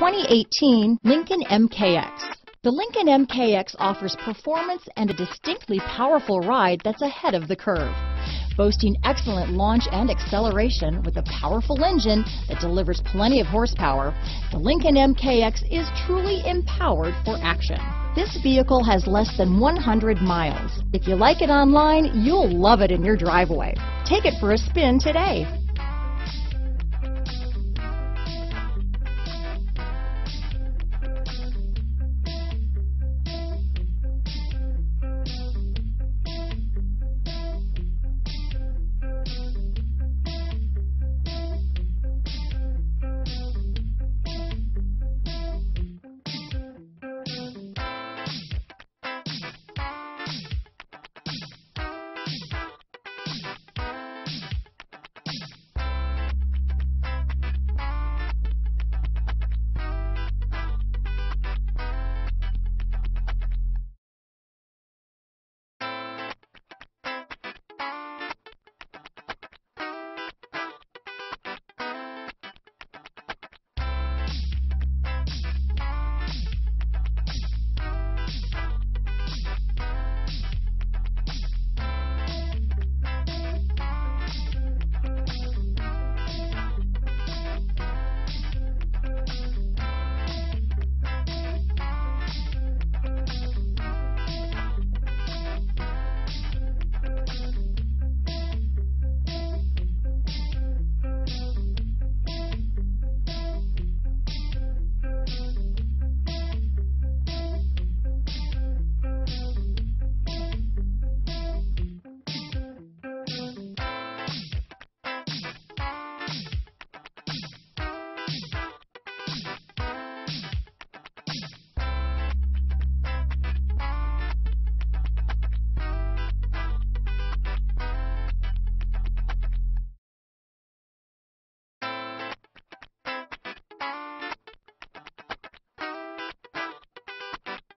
2018 Lincoln MKX. The Lincoln MKX offers performance and a distinctly powerful ride that's ahead of the curve. Boasting excellent launch and acceleration with a powerful engine that delivers plenty of horsepower, the Lincoln MKX is truly empowered for action. This vehicle has less than 100 miles. If you like it online, you'll love it in your driveway. Take it for a spin today.